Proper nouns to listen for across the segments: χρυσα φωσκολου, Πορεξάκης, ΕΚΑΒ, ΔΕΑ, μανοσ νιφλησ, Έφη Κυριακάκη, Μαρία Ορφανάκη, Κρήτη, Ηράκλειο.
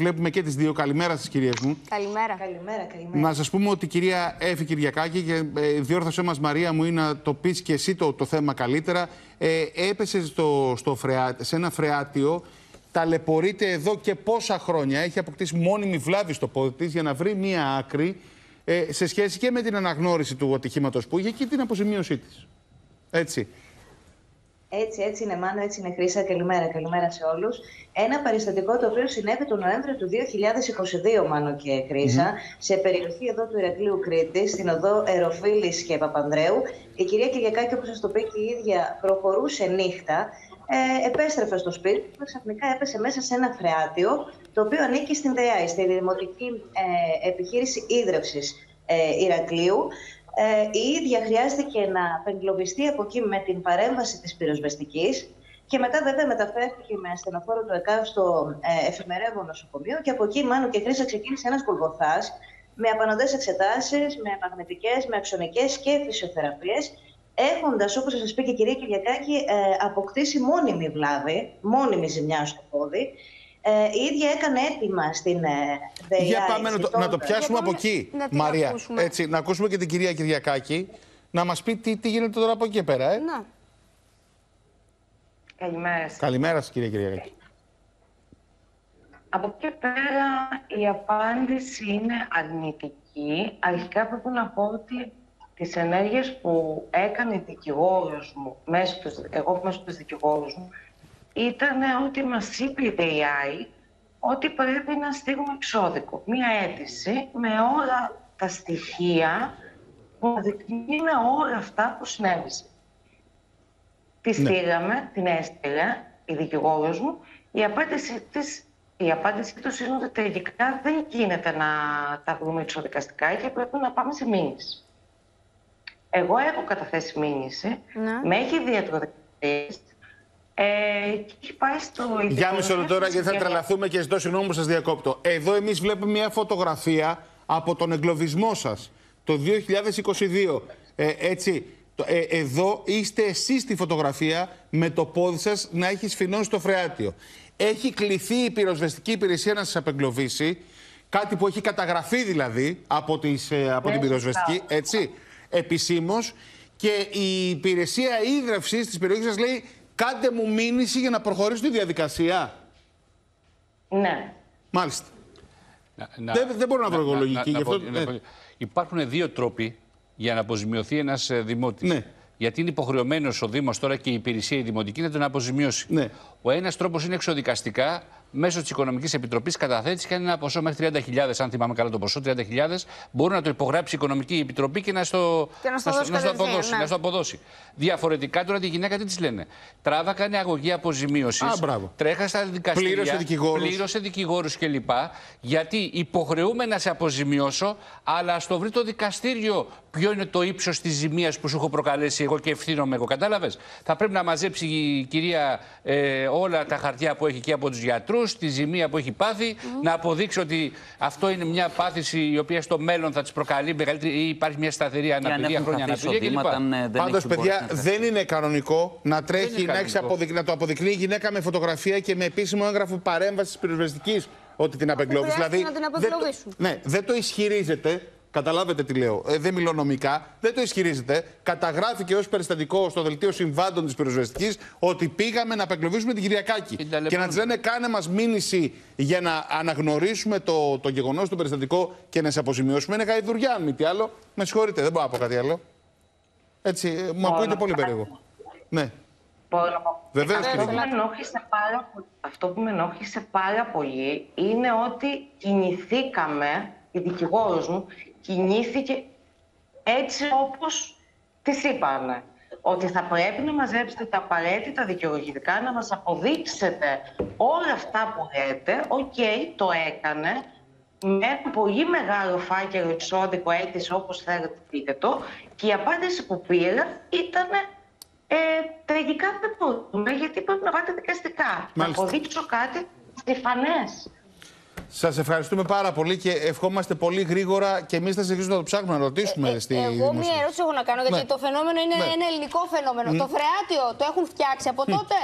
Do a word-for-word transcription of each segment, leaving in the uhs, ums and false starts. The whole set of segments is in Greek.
βλέπουμε και τις δύο. Καλημέρα στις κυρίες μου. Καλημέρα. Καλημέρα, καλημέρα. Να σας πούμε ότι η κυρία Έφη Κυριακάκη, και ε, διόρθωσέ μας Μαρία μου ή να το πεις και εσύ το, το θέμα καλύτερα, ε, έπεσε στο, στο φρεά, σε ένα φρεάτιο, ταλαιπωρείται εδώ και πόσα χρόνια, έχει αποκτήσει μόνιμη βλάβη στο πόδι της για να βρει μία άκρη ε, σε σχέση και με την αναγνώριση του ατυχήματος που είχε και την αποζημίωσή της. Έτσι. Έτσι, έτσι είναι Μάνο, έτσι είναι Χρύσα. Καλημέρα, καλημέρα σε όλους. Ένα περιστατικό το οποίο συνέβη τον Νοέμβριο του δύο χιλιάδες είκοσι δύο, Μάνο και Χρύσα, mm-hmm. σε περιοχή εδώ του Ηρακλείου Κρήτη, στην οδό Αεροφύλης και Παπανδρέου. Η κυρία Κυριακάκη, όπως σας το πει και η ίδια, προχωρούσε νύχτα, ε, επέστρεφε στο σπίτι και ξαφνικά έπεσε μέσα σε ένα φρεάτιο, το οποίο ανήκει στην ΔΕΑ, στη Δημοτική ε, Επιχείρηση Ίδρευσης ε, Ηρακλείου. Ε, η ίδια χρειάστηκε να απεγκλωβιστεί από εκεί με την παρέμβαση της πυροσβεστικής και μετά βέβαια μεταφέρθηκε με ασθενοφόρο του ΕΚΑΒ στο ε, εφημερεύον νοσοκομείο και από εκεί Μάνο και Χρύσα ξεκίνησε ένας Γολγοθάς με απανοντές εξετάσεις, με μαγνητικές, με αξονικές και φυσιοθεραπείες, έχοντας, όπως σας πει και η κυρία Κυριακάκη, ε, αποκτήσει μόνιμη βλάβη, μόνιμη ζημιά στο πόδι. Ε, η ίδια έκανε έτοιμα στην ΔΕΑ. Για πάμε να το, να το πιάσουμε από εκεί, να Μαρία. Ακούσουμε. Έτσι, να ακούσουμε και την κυρία Κυριακάκη να μας πει τι, τι γίνεται τώρα από εκεί και πέρα. Ε. Να. Καλημέρα σας. Καλημέρα σας, κυρία Κυριακάκη. Από εκεί πέρα η απάντηση είναι αρνητική. Αρχικά πρέπει να πω ότι τις ενέργειες που έκανε η δικηγόρος μου, μέσα στους, εγώ μέσα στους δικηγόρους μου, ήταν ότι μας είπε η ΔΕΑ ότι πρέπει να στείλουμε εξώδικο. Μία αίτηση με όλα τα στοιχεία που δεικνύουν όλα αυτά που συνέβησαν. Τη στείλαμε, ναι. την έστειλε η δικηγόρος μου. Η απάντηση, της, η απάντηση τους είναι ότι τελικά δεν γίνεται να τα βρούμε εξωδικαστικά και πρέπει να πάμε σε μήνυση. Εγώ έχω καταθέσει μήνυση, ναι. με έχει διατροδικαστεί. Ε, και πάει στο... Για μισό λεπτό τώρα, γιατί θα τρελαθούμε και ζητώ συγγνώμη που σας διακόπτω. Εδώ εμείς βλέπουμε μια φωτογραφία από τον εγκλωβισμό σας το δύο χιλιάδες είκοσι δύο. Ε, έτσι, ε, εδώ είστε εσείς στη φωτογραφία με το πόδι σας να έχει σφινώσει το φρεάτιο. Έχει κληθεί η πυροσβεστική υπηρεσία να σας απεγκλωβίσει, κάτι που έχει καταγραφεί δηλαδή από, τις, από ναι, την πυροσβεστική, έτσι, επισήμως. Και η υπηρεσία ίδρευσης της περιοχής σας λέει... Κάντε μου μήνυση για να προχωρήσω τη διαδικασία. Ναι. Μάλιστα. Να, να, δεν, δεν μπορώ να, να βρω εγωλογική. Αυτό... Ναι. Υπάρχουν δύο τρόποι για να αποζημιωθεί ένας δημότης. Ναι. Γιατί είναι υποχρεωμένος ο Δήμος τώρα και η υπηρεσία η δημοτική να τον αποζημιώσει. Ναι. Ο ένας τρόπος είναι εξωδικαστικά, μέσω της Οικονομικής Επιτροπής καταθέτει και ένα ποσό μέχρι τριάντα χιλιάδες. Αν θυμάμαι καλά το ποσό, τριάντα χιλιάδες μπορεί να το υπογράψει η Οικονομική Επιτροπή και να στο, και να στο, να στο, να στο αποδώσει. Ναι. Να στο αποδώσει. Διαφορετικά τώρα τη γυναίκα τι τη λένε. Τράβα, κάνει αγωγή αποζημίωσης. Τρέχα στα δικαστήρια. Πλήρωσε δικηγόρους. Πλήρωσε δικηγόρους κλπ. Γιατί υποχρεούμε να σε αποζημιώσω, αλλά στο βρει το δικαστήριο ποιο είναι το ύψος της ζημίας που σου έχω προκαλέσει εγώ και ευθύνομαι εγώ. Κατάλαβες. Θα πρέπει να μαζέψει η κυρία ε, όλα τα χαρτιά που έχει και από τους γιατρούς. Τη ζημία που έχει πάθει, mm. να αποδείξει ότι αυτό είναι μια πάθηση η οποία στο μέλλον θα τη προκαλεί μεγαλύτερη ή υπάρχει μια σταθερή αναπηρία, χρόνια αναπηρία κλπ. Ναι, πάντως, παιδιά, δεν είναι κανονικό να τρέχει να, έχεις αποδεικ... να το αποδεικνύει η γυναίκα με φωτογραφία και με επίσημο έγγραφο παρέμβαση τη πυροσβεστικής ότι την απεγκλώβησε. Δηλαδή, να την απεγκλωβίσουν. Δεν... Ναι, δεν το ισχυρίζεται. Καταλάβετε τι λέω. Ε, δεν μιλώ νομικά. Δεν το ισχυρίζεται. Καταγράφηκε ως περιστατικό στο δελτίο συμβάντων της πυροσβεστικής ότι πήγαμε να απεγκλωβίσουμε την Κυριακάκη. Και, και να της λένε, κάνε μας μήνυση για να αναγνωρίσουμε το, το γεγονός του περιστατικό και να σε αποζημιώσουμε. Είναι γαϊδουριά, αν μη τι άλλο. Με συγχωρείτε, δεν μπορώ να πω κάτι άλλο. Έτσι, μου ακούγεται πολύ περίεργο. Ναι. Βεβαίως, αυτό, που πάρα, αυτό που με ενόχλησε πάρα πολύ είναι ότι κινηθήκαμε. Η δικηγόρος μου κινήθηκε έτσι όπως της είπανε. Ότι θα πρέπει να μαζέψετε τα απαραίτητα δικαιολογητικά, να μας αποδείξετε όλα αυτά που λέτε. Οκ, okay, το έκανε με ένα πολύ μεγάλο φάκελο εξώδικο αίτηση, όπως θέλετε πείτε το. Και η απάντηση που πήρα ήταν ε, τραγικά δεν μπορούμε, γιατί πρέπει να πάτε δικαστικά. Να αποδείξω κάτι στιφανές. Σας ευχαριστούμε πάρα πολύ και ευχόμαστε πολύ γρήγορα και εμείς θα συνεχίσουμε να το ψάχνουμε, να ρωτήσουμε. Ε, ε, στη εγώ μία ερώτηση έχω να κάνω, γιατί ναι. το φαινόμενο είναι ναι. ένα ελληνικό φαινόμενο. Mm. Το φρεάτιο το έχουν φτιάξει από τότε.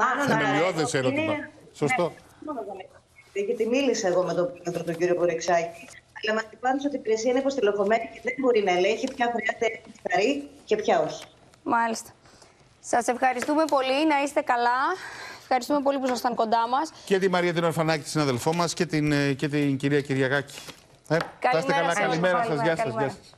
Μάλλον. Θεμελιώδες ερώτημα. Ναι. Σωστό. Ναι. γιατί μίλησα εγώ με τον πρόεδρο, τον κύριο Πορεξάκη, αλλά μας είπαν ότι η υπηρεσία είναι υποστηλοχωμένη και δεν μπορεί να ελέγχει ποια χρειάζεται καθαρή και ποια όχι. Μάλιστα. Σας ευχαριστούμε πολύ. Να είστε καλά. Ευχαριστούμε πολύ που ήσασταν κοντά μας. Και τη Μαρία την Ορφανάκη, τη συναδελφό μας, και την, και την κυρία Κυριακάκη. Ε, καλημέρα, καλά. Καλημέρα σας. Γεια σας.